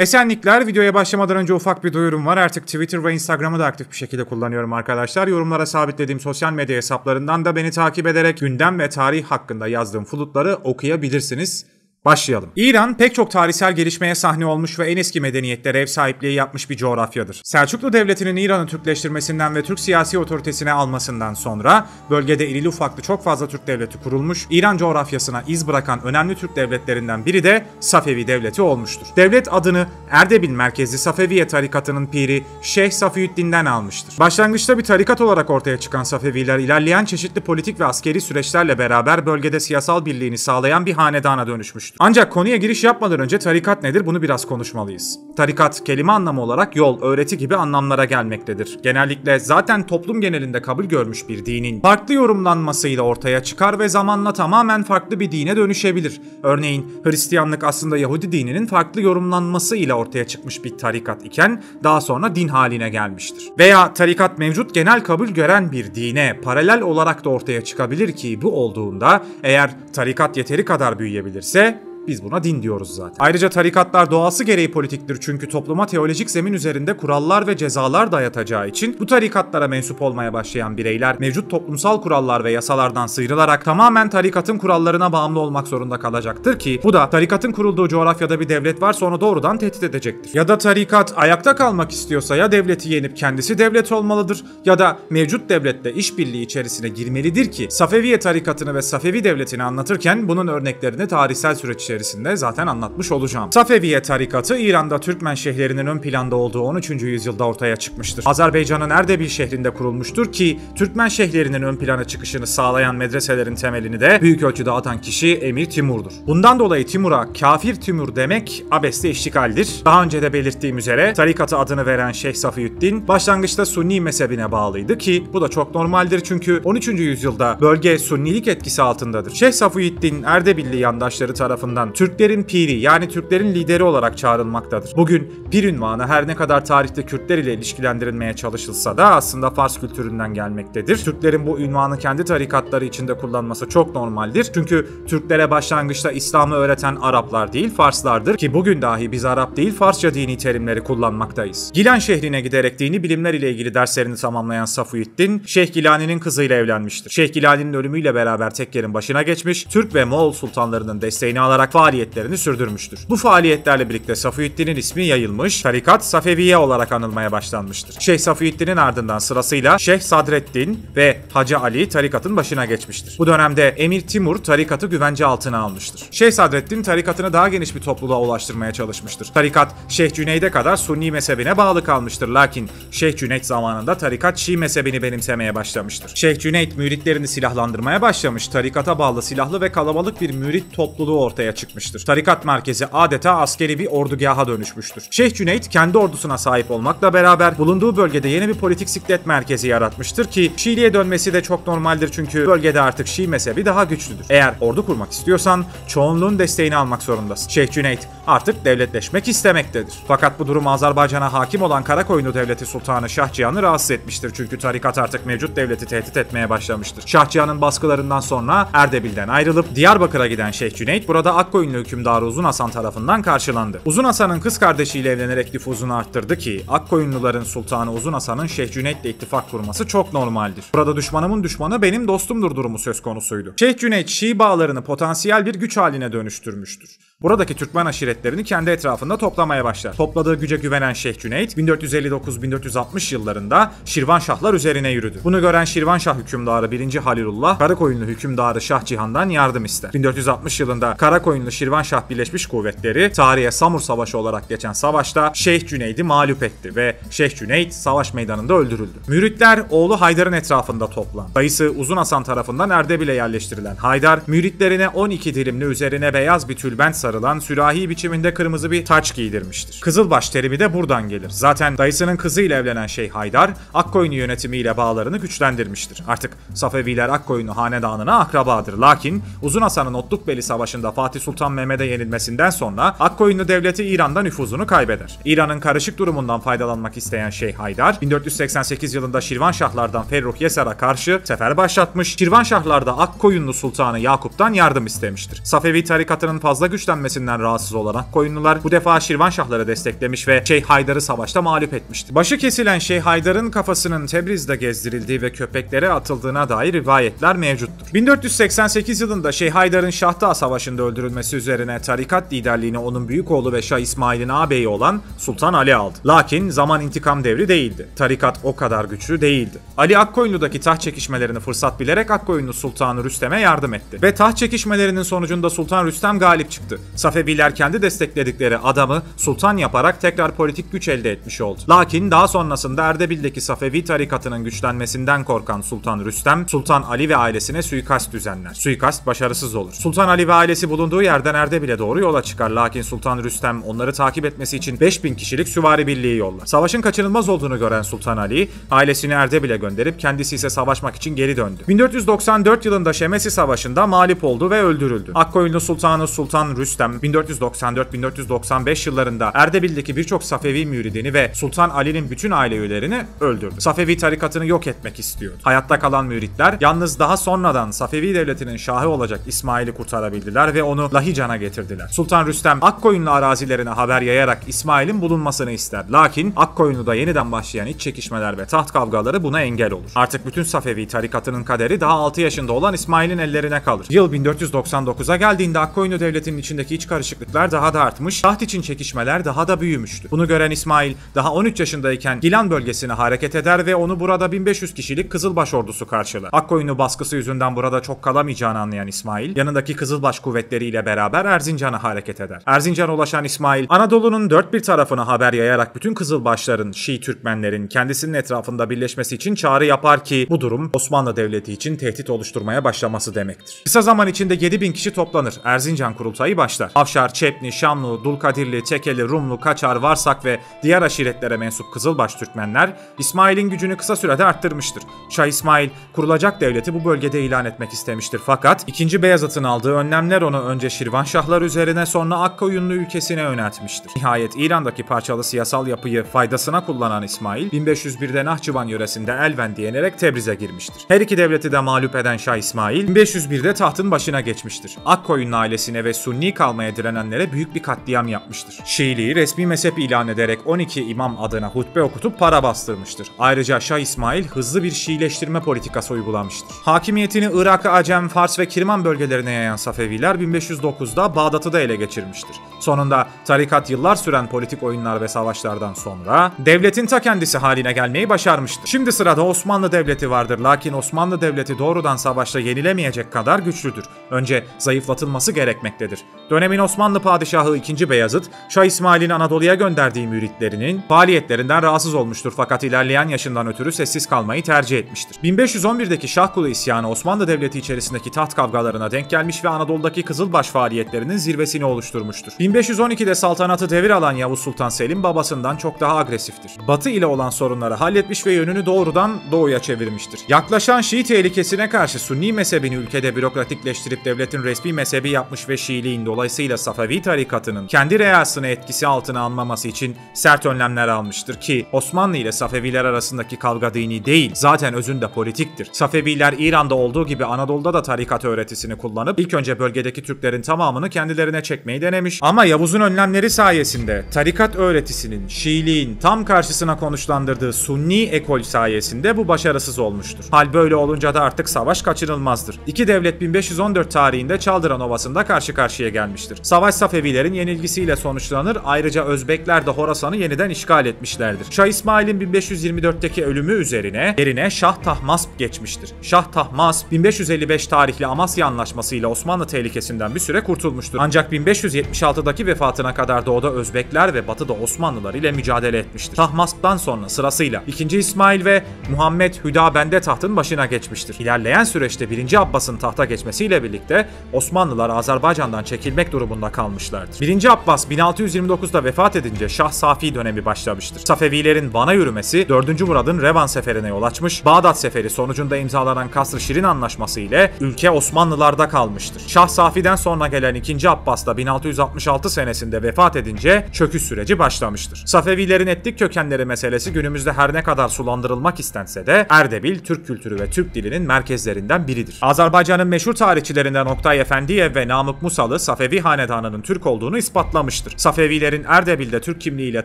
Esenlikler, videoya başlamadan önce ufak bir duyurum var. Artık Twitter ve Instagram'ı da aktif bir şekilde kullanıyorum arkadaşlar. Yorumlara sabitlediğim sosyal medya hesaplarından da beni takip ederek gündem ve tarih hakkında yazdığım flutları okuyabilirsiniz. Başlayalım. İran pek çok tarihsel gelişmeye sahne olmuş ve en eski medeniyetlere ev sahipliği yapmış bir coğrafyadır. Selçuklu Devleti'nin İran'ı Türkleştirmesinden ve Türk siyasi otoritesine almasından sonra bölgede irili ufaklı çok fazla Türk devleti kurulmuş, İran coğrafyasına iz bırakan önemli Türk devletlerinden biri de Safevi Devleti olmuştur. Devlet adını Erdebil merkezli Safeviye Tarikatı'nın piri Şeyh Safiyüddin'den almıştır. Başlangıçta bir tarikat olarak ortaya çıkan Safeviler ilerleyen çeşitli politik ve askeri süreçlerle beraber bölgede siyasal birliğini sağlayan bir hanedana dönüşmüştür. Ancak konuya giriş yapmadan önce tarikat nedir bunu biraz konuşmalıyız. Tarikat kelime anlamı olarak yol, öğreti gibi anlamlara gelmektedir. Genellikle zaten toplum genelinde kabul görmüş bir dinin farklı yorumlanmasıyla ortaya çıkar ve zamanla tamamen farklı bir dine dönüşebilir. Örneğin Hristiyanlık aslında Yahudi dininin farklı yorumlanmasıyla ortaya çıkmış bir tarikat iken daha sonra din haline gelmiştir. Veya tarikat mevcut genel kabul gören bir dine paralel olarak da ortaya çıkabilir ki bu olduğunda eğer tarikat yeteri kadar büyüyebilirse biz buna din diyoruz zaten. Ayrıca tarikatlar doğası gereği politiktir çünkü topluma teolojik zemin üzerinde kurallar ve cezalar dayatacağı için bu tarikatlara mensup olmaya başlayan bireyler mevcut toplumsal kurallar ve yasalardan sıyrılarak tamamen tarikatın kurallarına bağımlı olmak zorunda kalacaktır ki bu da tarikatın kurulduğu coğrafyada bir devlet varsa onu doğrudan tehdit edecektir. Ya da tarikat ayakta kalmak istiyorsa ya devleti yenip kendisi devlet olmalıdır ya da mevcut devletle işbirliği içerisine girmelidir ki Safeviye tarikatını ve Safevi devletini anlatırken bunun örneklerini tarihsel süreç içerisinde zaten anlatmış olacağım. Safeviye tarikatı İran'da Türkmen şehirlerinin ön planda olduğu 13. yüzyılda ortaya çıkmıştır. Azerbaycan'ın Erdebil şehrinde kurulmuştur ki Türkmen şehirlerinin ön plana çıkışını sağlayan medreselerin temelini de büyük ölçüde atan kişi Emir Timur'dur. Bundan dolayı Timur'a kafir Timur demek abesle iştigaldir. Daha önce de belirttiğim üzere tarikatı adını veren Şeyh Safiyüddin başlangıçta Sunni mezhebine bağlıydı ki bu da çok normaldir çünkü 13. yüzyılda bölge Sunnilik etkisi altındadır. Şeyh Safiyüddin Erdebilli yandaşları tarafından Türklerin piri yani Türklerin lideri olarak çağrılmaktadır. Bugün pir ünvanı her ne kadar tarihte Kürtler ile ilişkilendirilmeye çalışılsa da aslında Fars kültüründen gelmektedir. Türklerin bu ünvanı kendi tarikatları içinde kullanması çok normaldir. Çünkü Türklere başlangıçta İslam'ı öğreten Araplar değil Farslardır ki bugün dahi biz Arap değil Farsça dini terimleri kullanmaktayız. Gilan şehrine giderek dini bilimler ile ilgili derslerini tamamlayan Safiyüddin, Şeyh Gilani'nin kızıyla evlenmiştir. Şeyh Gilani'nin ölümüyle beraber tekkerin başına geçmiş, Türk ve Moğol sultanlarının desteğini alarak faaliyetlerini sürdürmüştür. Bu faaliyetlerle birlikte Safiyüddin'in ismi yayılmış, tarikat Safeviye olarak anılmaya başlanmıştır. Şeyh Safiyüddin'in ardından sırasıyla Şeyh Sadreddin ve Hacı Ali tarikatın başına geçmiştir. Bu dönemde Emir Timur tarikatı güvence altına almıştır. Şeyh Sadreddin tarikatını daha geniş bir topluluğa ulaştırmaya çalışmıştır. Tarikat Şeyh Cüneyd'e kadar Sunni mezhebine bağlı kalmıştır. Lakin Şeyh Cüneyd zamanında tarikat Şii mezhebini benimsemeye başlamıştır. Şeyh Cüneyd müritlerini silahlandırmaya başlamış, tarikata bağlı silahlı ve kalabalık bir mürit topluluğu ortaya çıkmıştır. Tarikat merkezi adeta askeri bir ordugaha dönüşmüştür. Şeyh Cüneyd kendi ordusuna sahip olmakla beraber bulunduğu bölgede yeni bir politik siklet merkezi yaratmıştır ki Şiiliğe dönmesi de çok normaldir çünkü bölgede artık Şii mezhebi daha güçlüdür. Eğer ordu kurmak istiyorsan çoğunluğun desteğini almak zorundasın. Şeyh Cüneyd artık devletleşmek istemektedir. Fakat bu durum Azerbaycan'a hakim olan Karakoyunlu Devleti Sultanı Şah Cihan'ı rahatsız etmiştir çünkü tarikat artık mevcut devleti tehdit etmeye başlamıştır. Şah Cihan'ın baskılarından sonra Erdebil'den ayrılıp Diyarbakır'a giden Şeyh Cüneyd burada Akkoyunlu hükümdarı Uzun Hasan tarafından karşılandı. Uzun Hasan'ın kız kardeşiyle evlenerek nüfuzunu arttırdı ki Akkoyunluların sultanı Uzun Hasan'ın Şeyh Cüneyd'le ittifak kurması çok normaldir. Burada düşmanımın düşmanı benim dostumdur durumu söz konusuydu. Şeyh Cüneyd Şii bağlarını potansiyel bir güç haline dönüştürmüştür. Buradaki Türkmen aşiretlerini kendi etrafında toplamaya başlar. Topladığı güce güvenen Şeyh Cüneyd 1459-1460 yıllarında Şirvan Şahlar üzerine yürüdü. Bunu gören Şirvan Şah hükümdarı 1. Halilullah Karakoyunlu hükümdarı Şah Cihan'dan yardım ister. 1460 yılında Karakoyunlu Şirvan Şah Birleşmiş Kuvvetleri tarihe Samur Savaşı olarak geçen savaşta Şeyh Cüneyd'i mağlup etti ve Şeyh Cüneyd savaş meydanında öldürüldü. Müritler oğlu Haydar'ın etrafında toplandı. Dayısı Uzun Hasan tarafından Erdebil'e yerleştirilen Haydar müritlerine 12 dilimli üzerine beyaz bir tülbent sarılan sürahi biçiminde kırmızı bir taç giydirmiştir. Kızılbaş terimi de buradan gelir. Zaten dayısının kızıyla evlenen Şeyh Haydar Akkoyunlu yönetimiyle bağlarını güçlendirmiştir. Artık Safeviler Akkoyunlu hanedanına akrabadır. Lakin Uzun Hasan'ın Otlukbeli Savaşı'nda Fatih Sultan Mehmed'e yenilmesinden sonra Akkoyunlu Devleti İran'da nüfuzunu kaybeder. İran'ın karışık durumundan faydalanmak isteyen Şeyh Haydar 1488 yılında Şirvanşahlardan Ferruh Yeser'e karşı sefer başlatmış. Şirvanşahlarda Akkoyunlu Sultanı Yakup'tan yardım istemiştir. Safevi tarikatının fazla güçlendirilmesi güçlenmesinden rahatsız olan Akkoyunlular bu defa Şirvan Şahları desteklemiş ve Şeyh Haydar'ı savaşta mağlup etmişti. Başı kesilen Şeyh Haydar'ın kafasının Tebriz'de gezdirildiği ve köpeklere atıldığına dair rivayetler mevcuttur. 1488 yılında Şeyh Haydar'ın Şahdağ Savaşı'nda öldürülmesi üzerine tarikat liderliğini onun büyük oğlu ve Şah İsmail'in ağabeyi olan Sultan Ali aldı. Lakin zaman intikam devri değildi. Tarikat o kadar güçlü değildi. Ali Akkoyunlu'daki taht çekişmelerini fırsat bilerek Akkoyunlu Sultanı Rüstem'e yardım etti. Ve taht çekişmelerinin sonucunda Sultan Rüstem galip çıktı. Safeviler kendi destekledikleri adamı sultan yaparak tekrar politik güç elde etmiş oldu. Lakin daha sonrasında Erdebil'deki Safevi tarikatının güçlenmesinden korkan Sultan Rüstem, Sultan Ali ve ailesine suikast düzenler. Suikast başarısız olur. Sultan Ali ve ailesi bulunduğu yerden Erdebil'e doğru yola çıkar. Lakin Sultan Rüstem onları takip etmesi için 5000 kişilik süvari birliği yollar. Savaşın kaçınılmaz olduğunu gören Sultan Ali, ailesini Erdebil'e gönderip kendisi ise savaşmak için geri döndü. 1494 yılında Şemesi Savaşı'nda mağlup oldu ve öldürüldü. Akkoyunlu Sultanı Sultan Rüstem 1494-1495 yıllarında Erdebil'deki birçok Safevi müridini ve Sultan Ali'nin bütün aile üyelerini öldürdü. Safevi tarikatını yok etmek istiyordu. Hayatta kalan müritler yalnız daha sonradan Safevi Devleti'nin şahı olacak İsmail'i kurtarabildiler ve onu Lahican'a getirdiler. Sultan Rüstem Akkoyunlu arazilerine haber yayarak İsmail'in bulunmasını ister. Lakin Akkoyunlu'da yeniden başlayan iç çekişmeler ve taht kavgaları buna engel olur. Artık bütün Safevi tarikatının kaderi daha 6 yaşında olan İsmail'in ellerine kalır. Yıl 1499'a geldiğinde Akkoyunlu Devleti'nin içindeki iç karışıklıklar daha da artmış, taht için çekişmeler daha da büyümüştü. Bunu gören İsmail daha 13 yaşındayken Gilan bölgesine hareket eder ve onu burada 1500 kişilik Kızılbaş ordusu karşılar. Akkoyunlu baskısı yüzünden burada çok kalamayacağını anlayan İsmail, yanındaki Kızılbaş kuvvetleriyle beraber Erzincan'a hareket eder. Erzincan'a ulaşan İsmail, Anadolu'nun dört bir tarafına haber yayarak bütün Kızılbaşların, Şii Türkmenlerin kendisinin etrafında birleşmesi için çağrı yapar ki bu durum Osmanlı Devleti için tehdit oluşturmaya başlaması demektir. Kısa zaman içinde 7000 kişi toplanır. Erzincan Kurultayı başlar. Afşar, Çepni, Şamlı, Dulkadirli, Tekeli, Rumlu, Kaçar, Varsak ve diğer aşiretlere mensup Kızılbaş Türkmenler İsmail'in gücünü kısa sürede arttırmıştır. Şah İsmail kurulacak devleti bu bölgede ilan etmek istemiştir. Fakat II. Beyazıt'ın aldığı önlemler onu önce Şirvan Şahlar üzerine sonra Akkoyunlu ülkesine yöneltmiştir. Nihayet İran'daki parçalı siyasal yapıyı faydasına kullanan İsmail 1501'de Nahçıvan yöresinde Elven diyenerek Tebriz'e girmiştir. Her iki devleti de mağlup eden Şah İsmail 1501'de tahtın başına geçmiştir. Akkoyunlu ailesine ve Sunni kalmaya direnenlere büyük bir katliam yapmıştır. Şiiliği resmi mezhep ilan ederek 12 imam adına hutbe okutup para bastırmıştır. Ayrıca Şah İsmail hızlı bir Şiileştirme politikası uygulamıştır. Hakimiyetini Irak, Acem, Fars ve Kirman bölgelerine yayan Safeviler 1509'da Bağdat'ı da ele geçirmiştir. Sonunda tarikat yıllar süren politik oyunlar ve savaşlardan sonra devletin ta kendisi haline gelmeyi başarmıştır. Şimdi sırada Osmanlı Devleti vardır. Lakin Osmanlı Devleti doğrudan savaşta yenilemeyecek kadar güçlüdür. Önce zayıflatılması gerekmektedir. Dönemin Osmanlı Padişahı II. Beyazıt, Şah İsmail'in Anadolu'ya gönderdiği müritlerinin faaliyetlerinden rahatsız olmuştur fakat ilerleyen yaşından ötürü sessiz kalmayı tercih etmiştir. 1511'deki Şahkulu isyanı Osmanlı Devleti içerisindeki taht kavgalarına denk gelmiş ve Anadolu'daki Kızılbaş faaliyetlerinin zirvesini oluşturmuştur. 1512'de saltanatı devir alan Yavuz Sultan Selim babasından çok daha agresiftir. Batı ile olan sorunları halletmiş ve yönünü doğrudan doğuya çevirmiştir. Yaklaşan Şii tehlikesine karşı Sunni mezhebini ülkede bürokratikleştirip devletin resmi mezhebi yapmış ve Şiiliğin dolayısıyla Safevi tarikatının kendi reyasını etkisi altına almaması için sert önlemler almıştır ki Osmanlı ile Safeviler arasındaki kavga dini değil, zaten özünde politiktir. Safeviler İran'da olduğu gibi Anadolu'da da tarikat öğretisini kullanıp ilk önce bölgedeki Türklerin tamamını kendilerine çekmeyi denemiş ama Yavuz'un önlemleri sayesinde tarikat öğretisinin Şiiliğin tam karşısına konuşlandırdığı Sunni ekol sayesinde bu başarısız olmuştur. Hal böyle olunca da artık savaş kaçınılmazdır. İki devlet 1514 tarihinde Çaldıran Ovası'nda karşı karşıya gelmiştir. Savaş Safevilerin yenilgisiyle sonuçlanır. Ayrıca Özbekler de Horasan'ı yeniden işgal etmişlerdir. Şah İsmail'in 1524'teki ölümü yerine Şah Tahmasp geçmiştir. Şah Tahmasp 1555 tarihli Amasya Anlaşması ile Osmanlı tehlikesinden bir süre kurtulmuştur. Ancak 1576'daki vefatına kadar doğuda Özbekler ve batıda Osmanlılar ile mücadele etmiştir. Tahmasp'tan sonra sırasıyla II. İsmail ve Muhammed Hüdabende tahtın başına geçmiştir. İlerleyen süreçte 1. Abbas'ın tahta geçmesiyle birlikte Osmanlılar Azerbaycan'dan çekilmek durumunda kalmışlardır. 1. Abbas 1629'da vefat edince Şah Safi dönemi başlamıştır. Safevilerin Van'a yürümesi 4. Murad'ın Revan seferine yol açmış, Bağdat seferi sonucunda imzalanan Kasr-ı Şirin anlaşması ile ülke Osmanlılarda kalmıştır. Şah Safi'den sonra gelen 2. Abbas da 1666 senesinde vefat edince çöküş süreci başlamıştır. Safevilerin etnik kökenleri meselesi günümüzde her ne kadar sulandırılmak istense de Erdebil, Türk kültürü ve Türk dilinin merkezlerinden biridir. Azerbaycan'ın meşhur tarihçilerinden Oktay Efendiyev ve Namık Musalı, Safevi Safevi hanedanının Türk olduğunu ispatlamıştır. Safevilerin Erdebil'de Türk kimliğiyle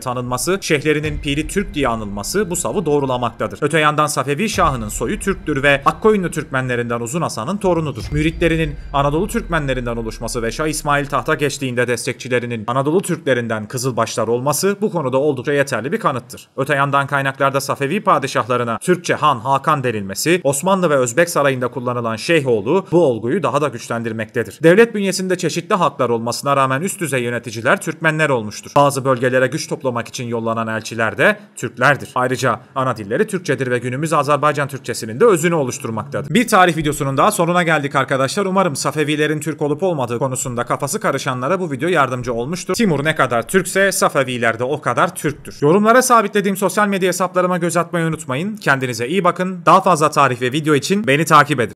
tanınması, şehirlerinin piri Türk diye anılması bu savı doğrulamaktadır. Öte yandan Safevi şahının soyu Türktür ve Akkoyunlu Türkmenlerinden Uzun Hasan'ın torunudur. Müritlerinin Anadolu Türkmenlerinden oluşması ve Şah İsmail tahta geçtiğinde destekçilerinin Anadolu Türklerinden Kızılbaşlar olması bu konuda oldukça yeterli bir kanıttır. Öte yandan kaynaklarda Safevi padişahlarına Türkçe Han, Hakan denilmesi, Osmanlı ve Özbek sarayında kullanılan Şeyhoğlu bu olguyu daha da güçlendirmektedir. Devlet bünyesinde çeşitli halklar olmasına rağmen üst düzey yöneticiler Türkmenler olmuştur. Bazı bölgelere güç toplamak için yollanan elçiler de Türklerdir. Ayrıca ana dilleri Türkçedir ve günümüz Azerbaycan Türkçesinin de özünü oluşturmaktadır. Bir tarih videosunun daha sonuna geldik arkadaşlar. Umarım Safevilerin Türk olup olmadığı konusunda kafası karışanlara bu video yardımcı olmuştur. Timur ne kadar Türkse Safeviler de o kadar Türktür. Yorumlara sabitlediğim sosyal medya hesaplarıma göz atmayı unutmayın. Kendinize iyi bakın. Daha fazla tarih ve video için beni takip edin.